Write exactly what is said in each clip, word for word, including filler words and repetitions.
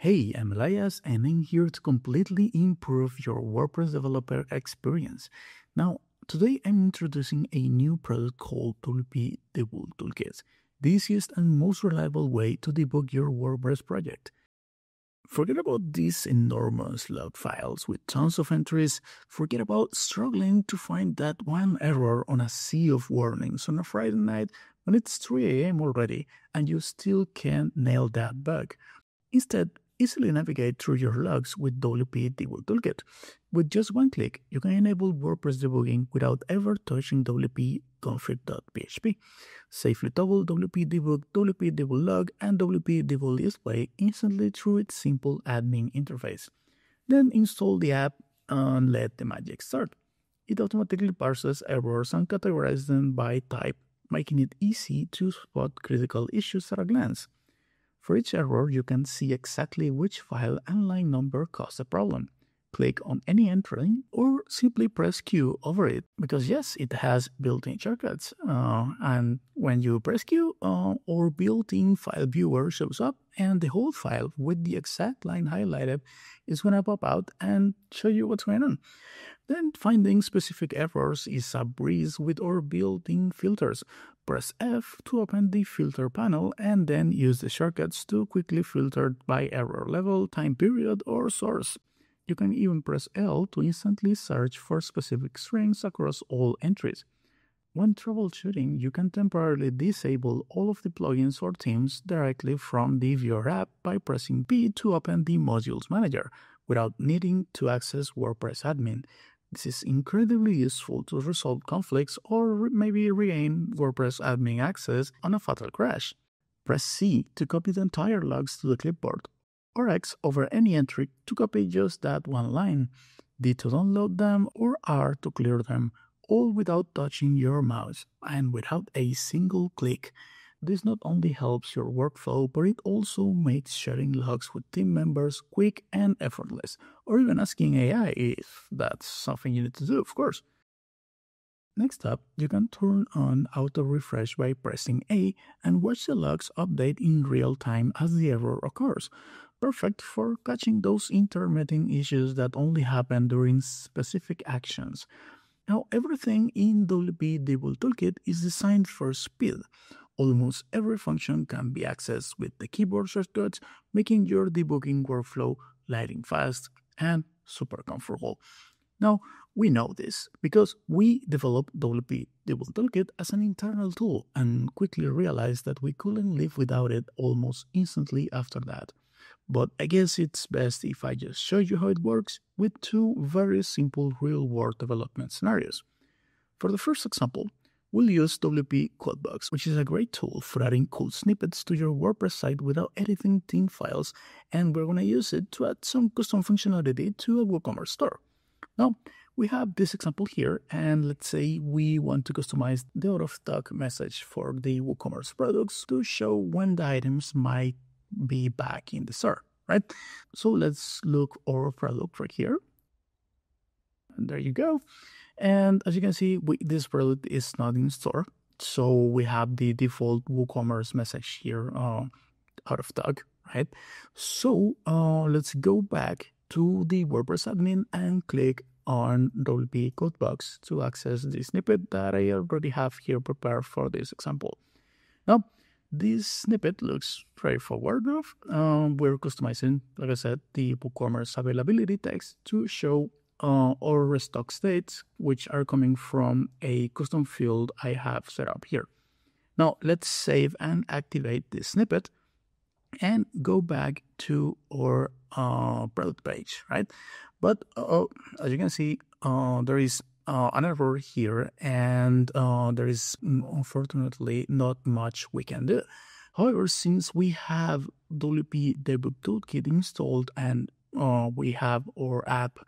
Hey, I'm Elias and I'm here to completely improve your WordPress developer experience. Now, today I'm introducing a new product called W P Debug Toolkit, the easiest and most reliable way to debug your WordPress project. Forget about these enormous log files with tons of entries, forget about struggling to find that one error on a sea of warnings on a Friday night when it's three A M already and you still can't nail that bug. Instead, easily navigate through your logs with W P Debug Toolkit. With just one click, you can enable WordPress debugging without ever touching W P config dot P H P. Safely toggle W P Debug, W P Debug Log, and W P Debug Display instantly through its simple admin interface. Then install the app and let the magic start. It automatically parses errors and categorizes them by type, making it easy to spot critical issues at a glance. For each error, you can see exactly which file and line number caused the problem. Click on any entry or simply press Q over it, because yes, it has built-in shortcuts. Uh, and when you press Q, uh, our built-in file viewer shows up and the whole file with the exact line highlighted is going to pop out and show you what's going on. Then finding specific errors is a breeze with our built-in filters. Press F to open the filter panel and then use the shortcuts to quickly filter by error level, time period, or source. You can even press L to instantly search for specific strings across all entries. When troubleshooting, you can temporarily disable all of the plugins or themes directly from the Viewer App by pressing P to open the Modules Manager, without needing to access WordPress admin. This is incredibly useful to resolve conflicts or maybe regain WordPress admin access on a fatal crash. Press C to copy the entire logs to the clipboard, or X over any entry to copy just that one line, D to download them, or R to clear them, all without touching your mouse and without a single click. This not only helps your workflow, but it also makes sharing logs with team members quick and effortless, or even asking A I if that's something you need to do, of course. Next up, you can turn on auto refresh by pressing A and watch the logs update in real time as the error occurs. Perfect for catching those intermittent issues that only happen during specific actions. Now, everything in W P Debug Toolkit is designed for speed. Almost every function can be accessed with the keyboard shortcuts, making your debugging workflow light and fast and super comfortable. Now, we know this because we developed W P Debug Toolkit as an internal tool and quickly realized that we couldn't live without it almost instantly after that. But I guess it's best if I just show you how it works with two very simple real-world development scenarios. For the first example, we'll use WPCodeBox, which is a great tool for adding cool snippets to your WordPress site without editing theme files, and we're going to use it to add some custom functionality to a WooCommerce store. Now, we have this example here, and let's say we want to customize the out-of-stock message for the WooCommerce products to show when the items might be back in the store, right? So let's look our product right here. And there you go. And as you can see, we, this product is not in store. So we have the default WooCommerce message here, uh, out of stock, right? So uh, let's go back to the WordPress admin and click on WPCodeBox to access the snippet that I already have here prepared for this example. Now, this snippet looks straightforward enough. Um, we're customizing, like I said, the WooCommerce availability text to show Uh, or restock states, which are coming from a custom field I have set up here. Now let's save and activate this snippet and go back to our uh, product page, right? But uh, as you can see, uh, there is uh, an error here and uh, there is unfortunately not much we can do. However, since we have W P Debug Toolkit installed and uh, we have our app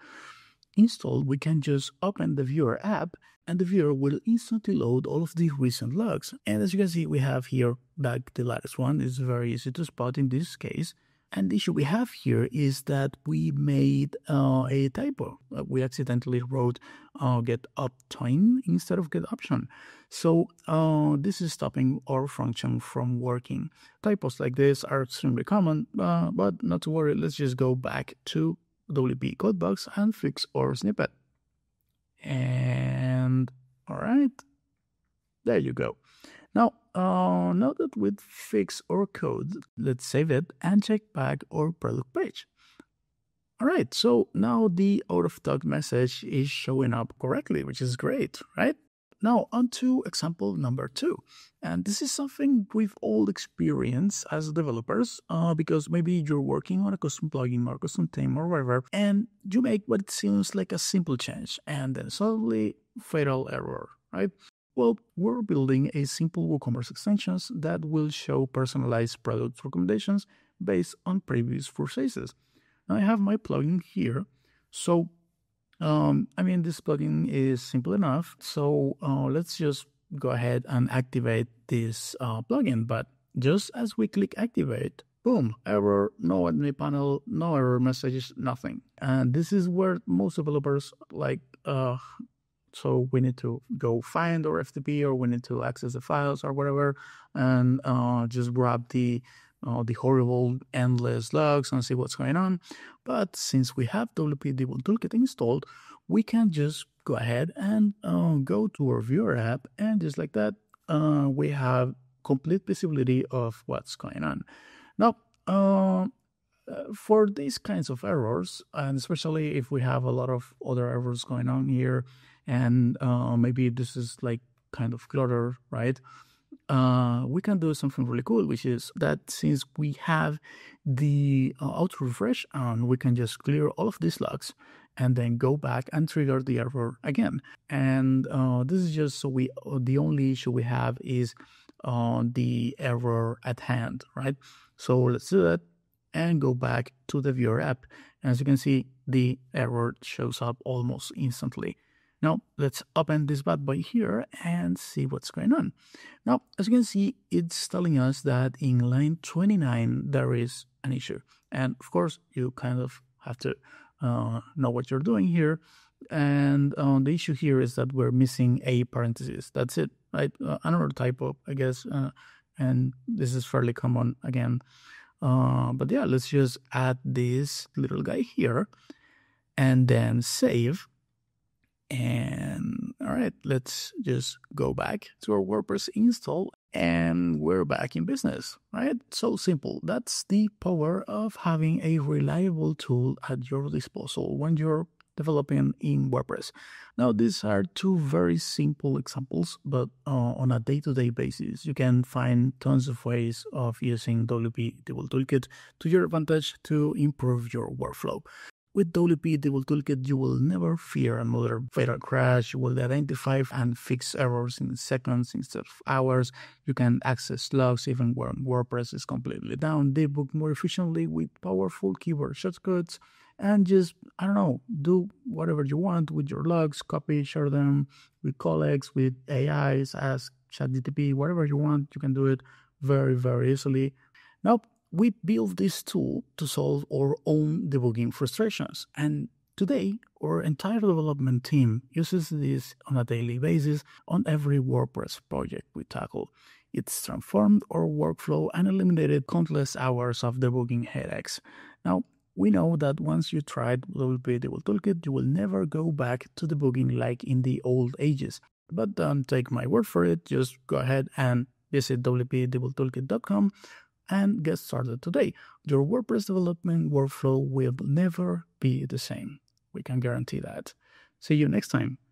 installed, we can just open the Viewer app and the viewer will instantly load all of the recent logs. And as you can see, we have here back the latest one. It's very easy to spot in this case. And the issue we have here is that we made uh, a typo. Uh, we accidentally wrote uh, get uptime instead of get option. So uh, this is stopping our function from working. Typos like this are extremely common, uh, but not to worry. Let's just go back to W P Codebox and fix our snippet. And all right, there you go. Now, uh, now that we've fixed our code, let's save it and check back our product page. All right, so now the out of stock message is showing up correctly, which is great, right? Now on to example number two. And this is something we've all experienced as developers, uh, because maybe you're working on a custom plugin or custom theme or whatever, and you make what seems like a simple change, and then suddenly fatal error, right? Well, we're building a simple WooCommerce extensions that will show personalized product recommendations based on previous purchases. Now I have my plugin here. So, um, I mean, this plugin is simple enough. So uh, let's just go ahead and activate this uh, plugin. But just as we click activate, boom, error, no admin panel, no error messages, nothing. And this is where most developers like... Uh, So we need to go find our F T P, or we need to access the files or whatever, and uh, just grab the uh, the horrible endless logs and see what's going on. But since we have W P Debug Toolkit installed, we can just go ahead and uh, go to our Viewer App, and just like that, uh, we have complete visibility of what's going on. Now, uh, for these kinds of errors, and especially if we have a lot of other errors going on here, and uh, maybe this is like kind of clutter, right? Uh, we can do something really cool, which is that since we have the uh, auto refresh on, we can just clear all of these logs and then go back and trigger the error again. And uh, this is just so we, the only issue we have is uh, the error at hand, right? So let's do that and go back to the Viewer App. As you can see, the error shows up almost instantly. Now, let's open this bad boy here and see what's going on. Now, as you can see, it's telling us that in line twenty-nine, there is an issue. And of course, you kind of have to uh, know what you're doing here. And uh, the issue here is that we're missing a parenthesis. That's it, right? Uh, another typo, I guess. Uh, and this is fairly common again. Uh, but yeah, let's just add this little guy here and then save. And all right, let's just go back to our WordPress install, and we're back in business, right? So simple. That's the power of having a reliable tool at your disposal when you're developing in WordPress. Now, these are two very simple examples, but uh, on a day-to-day basis, you can find tons of ways of using W P Debug Toolkit to your advantage to improve your workflow. With W P Debug Toolkit, you will never fear another fatal crash. You will identify and fix errors in seconds instead of hours. You can access logs even when WordPress is completely down, debug more efficiently with powerful keyboard shortcuts, and just, I don't know, do whatever you want with your logs, copy, share them with colleagues, with A Is, ask ChatGPT, whatever you want. You can do it very, very easily. Now, we built this tool to solve our own debugging frustrations. And today, our entire development team uses this on a daily basis on every WordPress project we tackle. It's transformed our workflow and eliminated countless hours of debugging headaches. Now, we know that once you tried W P Debug Toolkit, you will never go back to debugging like in the old ages. But don't take my word for it. Just go ahead and visit w p debug toolkit dot com and get started today. Your WordPress development workflow will never be the same. We can guarantee that. See you next time.